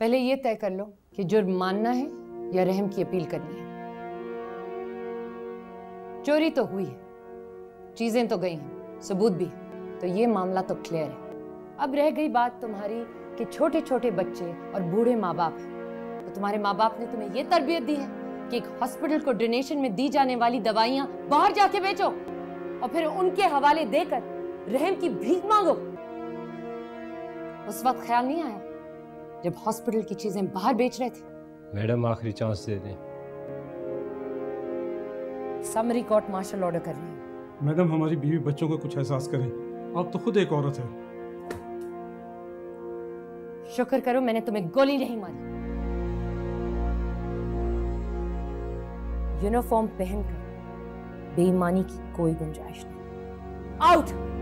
पहले ये तय कर लो कि जुर्म मानना है या रहम की अपील करनी है। चोरी तो हुई है, चीजें तो गई हैं, सबूत भी है, तो ये मामला तो क्लियर है। अब रह गई बात तुम्हारी कि छोटे छोटे बच्चे और बूढ़े माँ बाप हैं, तो तुम्हारे माँ बाप ने तुम्हें ये तरबियत दी है कि एक हॉस्पिटल को डोनेशन में दी जाने वाली दवाइयाँ बाहर जाके बेचो और फिर उनके हवाले देकर रहम की भीख मांगो। उस वक्त ख्याल नहीं आया जब हॉस्पिटल की चीजें बाहर बेच रहे थे? मैडम आखिरी चांस दे दें। समरी कोर्ट मार्शल ऑर्डर कर रही है। मैडम हमारी बीवी बच्चों को कुछ एहसास करें, आप तो खुद एक औरत है। शुक्र करो मैंने तुम्हें गोली नहीं मारी। यूनिफॉर्म पहनकर बेईमानी की कोई गुंजाइश नहीं। आउट।